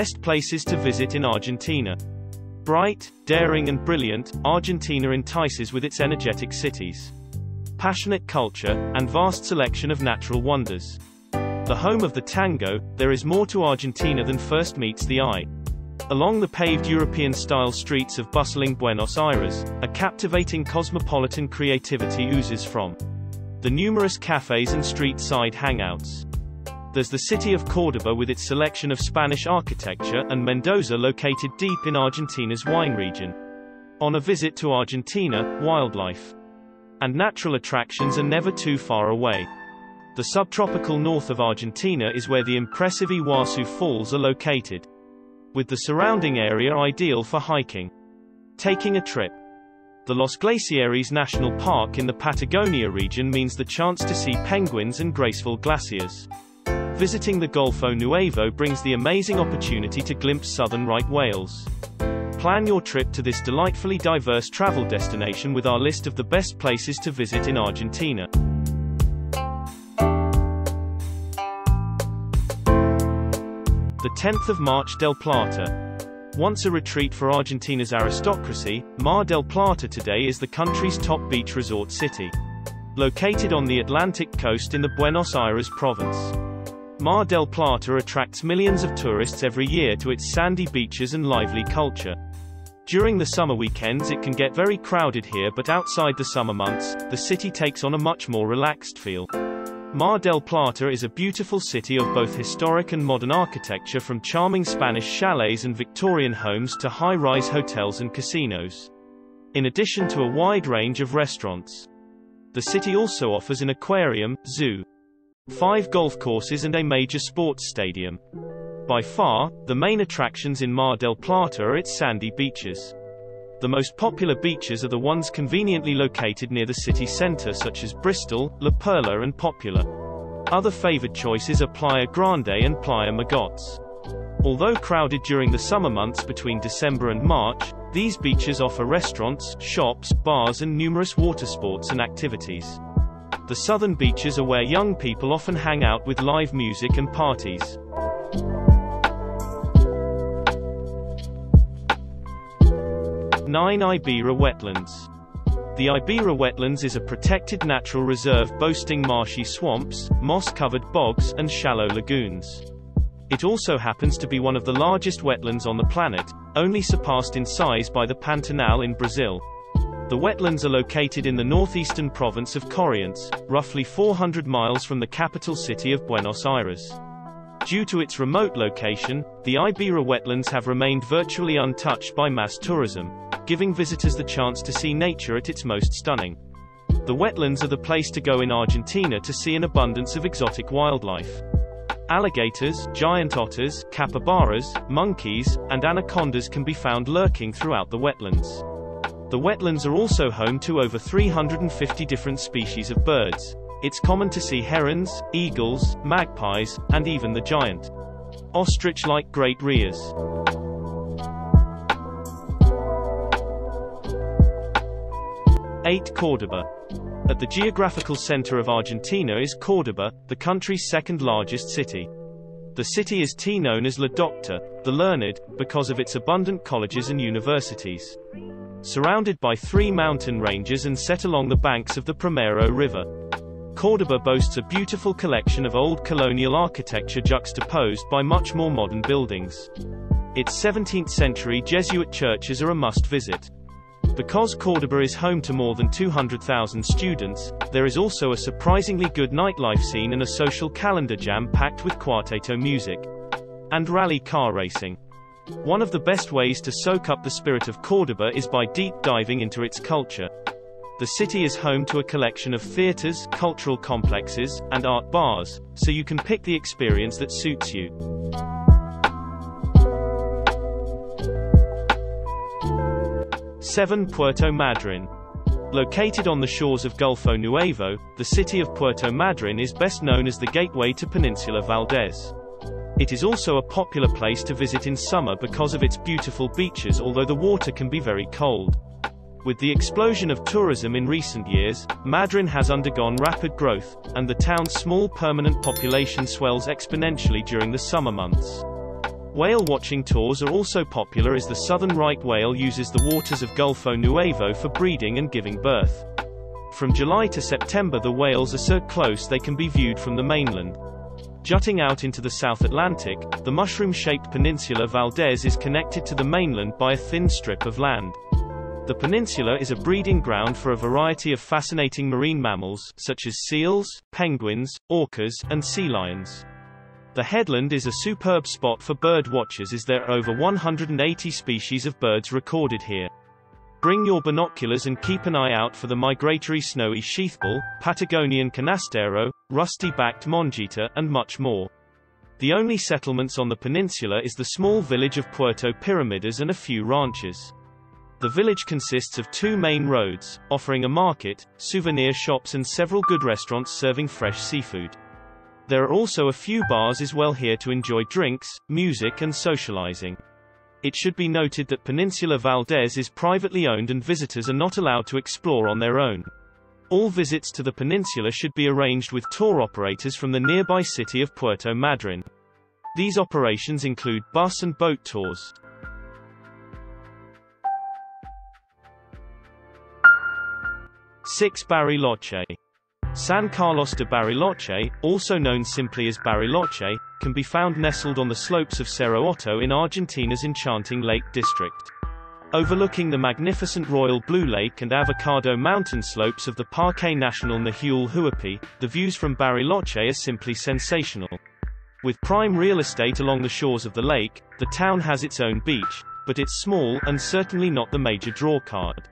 best places to visit in Argentina. Bright, daring and brilliant, Argentina entices with its energetic cities, passionate culture, and vast selection of natural wonders. The home of the tango, there is more to Argentina than first meets the eye. Along the paved European-style streets of bustling Buenos Aires, a captivating cosmopolitan creativity oozes from the numerous cafes and street-side hangouts. There's the city of Córdoba with its selection of Spanish architecture, and Mendoza located deep in Argentina's wine region. On a visit to Argentina, wildlife and natural attractions are never too far away. The subtropical north of Argentina is where the impressive Iguazú Falls are located, with the surrounding area ideal for hiking, taking a trip. The Los Glaciares National Park in the Patagonia region means the chance to see penguins and graceful glaciers. Visiting the Golfo Nuevo brings the amazing opportunity to glimpse southern right whales. Plan your trip to this delightfully diverse travel destination with our list of the best places to visit in Argentina. The 10th of March, Del Plata. Once a retreat for Argentina's aristocracy, Mar del Plata today is the country's top beach resort city, located on the Atlantic coast in the Buenos Aires province. Mar del Plata attracts millions of tourists every year to its sandy beaches and lively culture. During the summer weekends it can get very crowded here, but outside the summer months, the city takes on a much more relaxed feel. Mar del Plata is a beautiful city of both historic and modern architecture, from charming Spanish chalets and Victorian homes to high-rise hotels and casinos, in addition to a wide range of restaurants. The city also offers an aquarium, zoo, 5 golf courses and a major sports stadium. By far, the main attractions in Mar del Plata are its sandy beaches. The most popular beaches are the ones conveniently located near the city center, such as Bristol, La Perla and Popular. Other favored choices are Playa Grande and Playa Magots. Although crowded during the summer months between December and March, these beaches offer restaurants, shops, bars and numerous water sports and activities. The southern beaches are where young people often hang out with live music and parties. Ibera Wetlands. The Ibera Wetlands is a protected natural reserve boasting marshy swamps, moss-covered bogs, and shallow lagoons. It also happens to be one of the largest wetlands on the planet, only surpassed in size by the Pantanal in Brazil. The wetlands are located in the northeastern province of Corrientes, roughly 400 miles from the capital city of Buenos Aires. Due to its remote location, the Ibera Wetlands have remained virtually untouched by mass tourism, giving visitors the chance to see nature at its most stunning. The wetlands are the place to go in Argentina to see an abundance of exotic wildlife. Alligators, giant otters, capybaras, monkeys, and anacondas can be found lurking throughout the wetlands. The wetlands are also home to over 350 different species of birds. It's common to see herons, eagles, magpies, and even the giant ostrich-like great rheas. Córdoba. At the geographical center of Argentina is Córdoba, the country's second-largest city. The city is known as La Docta, the learned, because of its abundant colleges and universities. Surrounded by 3 mountain ranges and set along the banks of the Primero River, Córdoba boasts a beautiful collection of old colonial architecture juxtaposed by much more modern buildings. Its 17th-century Jesuit churches are a must-visit. Because Córdoba is home to more than 200,000 students, there is also a surprisingly good nightlife scene and a social calendar jam-packed with cuarteto music and rally car racing. One of the best ways to soak up the spirit of Córdoba is by deep diving into its culture. The city is home to a collection of theaters, cultural complexes, and art bars, so you can pick the experience that suits you. Puerto Madryn. Located on the shores of Golfo Nuevo, the city of Puerto Madryn is best known as the gateway to Península Valdés. It is also a popular place to visit in summer because of its beautiful beaches, although the water can be very cold. With the explosion of tourism in recent years, Madryn has undergone rapid growth, and the town's small permanent population swells exponentially during the summer months. Whale watching tours are also popular as the southern right whale uses the waters of Golfo Nuevo for breeding and giving birth. From July to September the whales are so close they can be viewed from the mainland. Jutting out into the South Atlantic, the mushroom-shaped Peninsula Valdés is connected to the mainland by a thin strip of land. The peninsula is a breeding ground for a variety of fascinating marine mammals, such as seals, penguins, orcas, and sea lions. The headland is a superb spot for bird watchers as there are over 180 species of birds recorded here. Bring your binoculars and keep an eye out for the migratory snowy sheathbill, Patagonian canastero, rusty-backed mongita, and much more. The only settlements on the peninsula is the small village of Puerto Pirámides and a few ranches. The village consists of two main roads, offering a market, souvenir shops and several good restaurants serving fresh seafood. There are also a few bars as well here to enjoy drinks, music and socializing. It should be noted that Peninsula Valdés is privately owned and visitors are not allowed to explore on their own. All visits to the peninsula should be arranged with tour operators from the nearby city of Puerto Madryn. These operations include bus and boat tours. Bariloche. San Carlos de Bariloche, also known simply as Bariloche, can be found nestled on the slopes of Cerro Otto in Argentina's enchanting Lake District. Overlooking the magnificent Royal Blue Lake and Avocado Mountain slopes of the Parque Nacional Nahuel Huapi, the views from Bariloche are simply sensational. With prime real estate along the shores of the lake, the town has its own beach, but it's small and certainly not the major drawcard.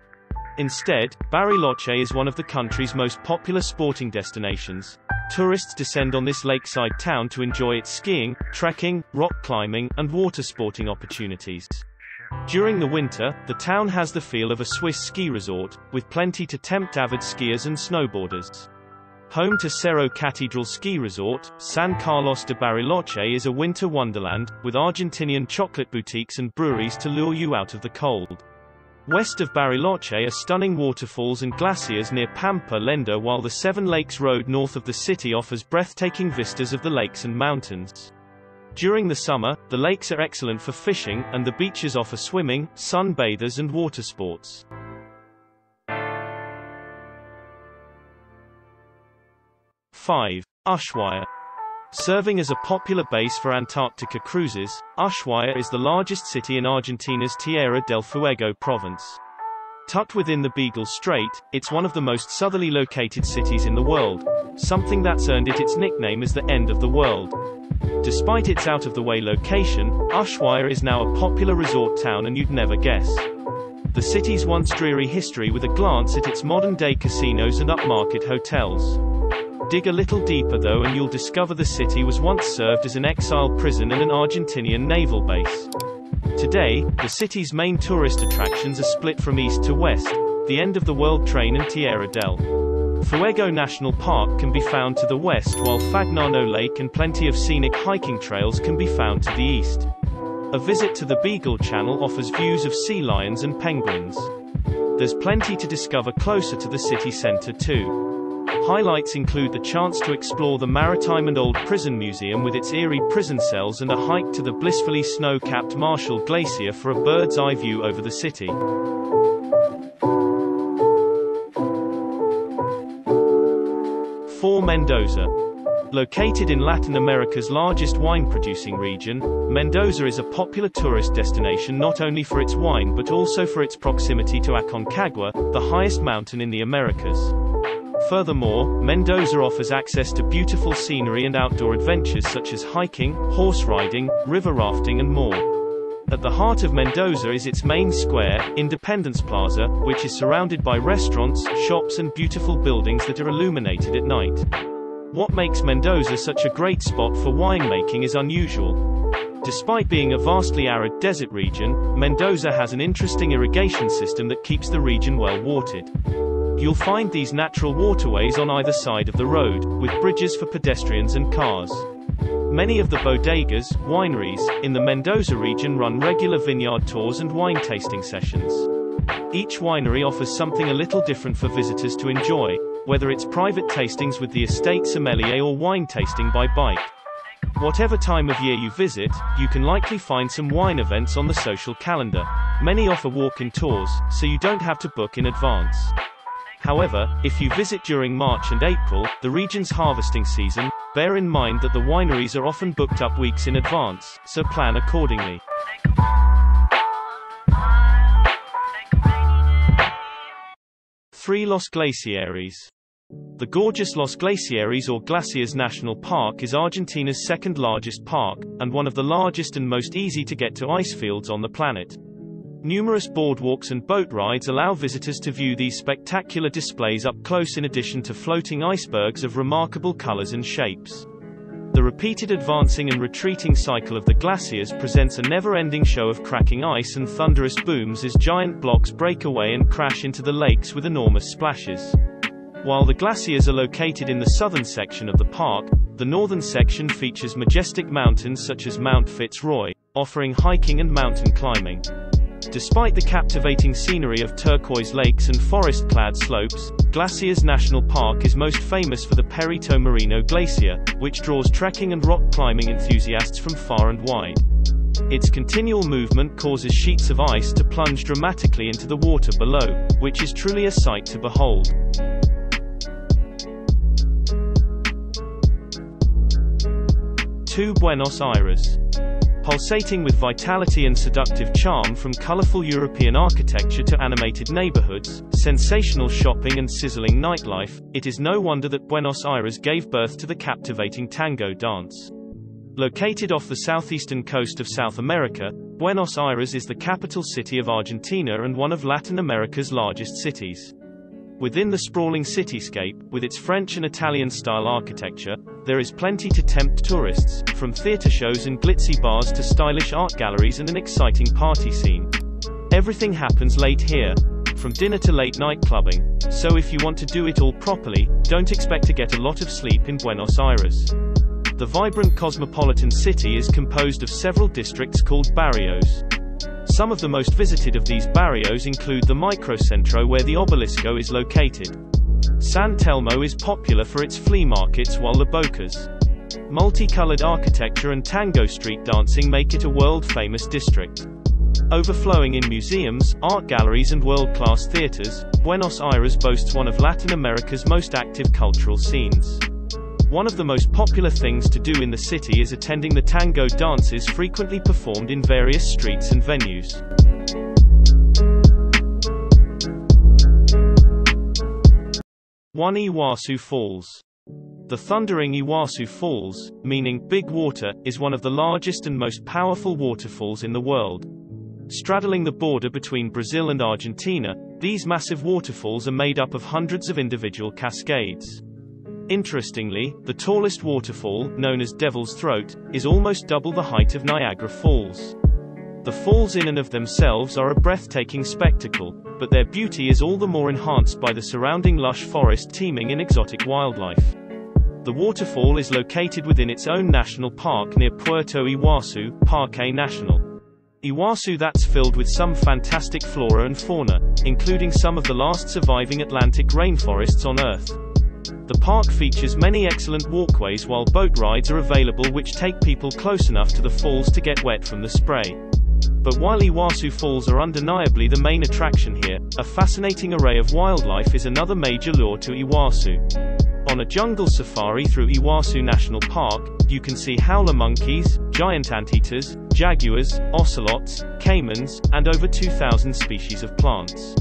Instead, Bariloche is one of the country's most popular sporting destinations. Tourists descend on this lakeside town to enjoy its skiing, trekking, rock climbing, and water sporting opportunities. During the winter, the town has the feel of a Swiss ski resort, with plenty to tempt avid skiers and snowboarders. Home to Cerro Cathedral Ski Resort, San Carlos de Bariloche is a winter wonderland, with Argentinian chocolate boutiques and breweries to lure you out of the cold. West of Bariloche are stunning waterfalls and glaciers near Pampa Lenda, while the Seven Lakes Road north of the city offers breathtaking vistas of the lakes and mountains. During the summer, the lakes are excellent for fishing, and the beaches offer swimming, sunbathers and water sports. Ushuaia. Serving as a popular base for Antarctica cruises, Ushuaia is the largest city in Argentina's Tierra del Fuego province. Tucked within the Beagle Strait, it's one of the most southerly located cities in the world, something that's earned it its nickname as the end of the world. Despite its out-of-the-way location, Ushuaia is now a popular resort town, and you'd never guess. The city's once dreary history with a glance at its modern-day casinos and upmarket hotels. Dig a little deeper though and you'll discover the city was once served as an exile prison and an Argentinian naval base. Today, the city's main tourist attractions are split from east to west. The End of the World Train and Tierra del Fuego National Park can be found to the west, while Fagnano Lake and plenty of scenic hiking trails can be found to the east. A visit to the Beagle Channel offers views of sea lions and penguins. There's plenty to discover closer to the city center too. Highlights include the chance to explore the Maritime and Old Prison Museum with its eerie prison cells and a hike to the blissfully snow-capped Marshall Glacier for a bird's-eye view over the city. Mendoza. Located in Latin America's largest wine-producing region, Mendoza is a popular tourist destination not only for its wine but also for its proximity to Aconcagua, the highest mountain in the Americas. Furthermore, Mendoza offers access to beautiful scenery and outdoor adventures such as hiking, horse riding, river rafting and more. At the heart of Mendoza is its main square, Independence Plaza, which is surrounded by restaurants, shops and beautiful buildings that are illuminated at night. What makes Mendoza such a great spot for winemaking is unusual. Despite being a vastly arid desert region, Mendoza has an interesting irrigation system that keeps the region well watered. You'll find these natural waterways on either side of the road, with bridges for pedestrians and cars. Many of the bodegas, wineries, in the Mendoza region run regular vineyard tours and wine tasting sessions. Each winery offers something a little different for visitors to enjoy, whether it's private tastings with the estate sommelier or wine tasting by bike. Whatever time of year you visit, you can likely find some wine events on the social calendar. Many offer walk-in tours, so you don't have to book in advance. However, if you visit during March and April, the region's harvesting season, bear in mind that the wineries are often booked up weeks in advance, so plan accordingly. Los Glaciares. The gorgeous Los Glaciares or Glaciers National Park is Argentina's second largest park, and one of the largest and most easy to get to ice fields on the planet. Numerous boardwalks and boat rides allow visitors to view these spectacular displays up close in addition to floating icebergs of remarkable colors and shapes. The repeated advancing and retreating cycle of the glaciers presents a never-ending show of cracking ice and thunderous booms as giant blocks break away and crash into the lakes with enormous splashes. While the glaciers are located in the southern section of the park, the northern section features majestic mountains such as Mount Fitzroy, offering hiking and mountain climbing. Despite the captivating scenery of turquoise lakes and forest-clad slopes, Glaciers National Park is most famous for the Perito Moreno Glacier, which draws trekking and rock climbing enthusiasts from far and wide. Its continual movement causes sheets of ice to plunge dramatically into the water below, which is truly a sight to behold. Buenos Aires. Pulsating with vitality and seductive charm from colorful European architecture to animated neighborhoods, sensational shopping and sizzling nightlife, it is no wonder that Buenos Aires gave birth to the captivating tango dance. Located off the southeastern coast of South America, Buenos Aires is the capital city of Argentina and one of Latin America's largest cities. Within the sprawling cityscape, with its French and Italian-style architecture, there is plenty to tempt tourists, from theater shows and glitzy bars to stylish art galleries and an exciting party scene. Everything happens late here, from dinner to late-night clubbing, so if you want to do it all properly, don't expect to get a lot of sleep in Buenos Aires. The vibrant cosmopolitan city is composed of several districts called barrios. Some of the most visited of these barrios include the Microcentro, where the Obelisco is located. San Telmo is popular for its flea markets, while the Bocas, multicolored architecture and tango street dancing make it a world-famous district. Overflowing in museums, art galleries and world-class theaters, Buenos Aires boasts one of Latin America's most active cultural scenes. One of the most popular things to do in the city is attending the tango dances frequently performed in various streets and venues. Iguazú Falls. The thundering Iguazú Falls, meaning big water, is one of the largest and most powerful waterfalls in the world. Straddling the border between Brazil and Argentina, these massive waterfalls are made up of hundreds of individual cascades. Interestingly, the tallest waterfall, known as Devil's Throat, is almost double the height of Niagara Falls. The falls in and of themselves are a breathtaking spectacle, but their beauty is all the more enhanced by the surrounding lush forest teeming in exotic wildlife. The waterfall is located within its own national park near Puerto Iguazú, Parque Nacional Iguazú, that's filled with some fantastic flora and fauna, including some of the last surviving Atlantic rainforests on Earth. The park features many excellent walkways, while boat rides are available which take people close enough to the falls to get wet from the spray. But while Iguazú Falls are undeniably the main attraction here, a fascinating array of wildlife is another major lure to Iguazú. On a jungle safari through Iguazú National Park, you can see howler monkeys, giant anteaters, jaguars, ocelots, caimans, and over 2,000 species of plants.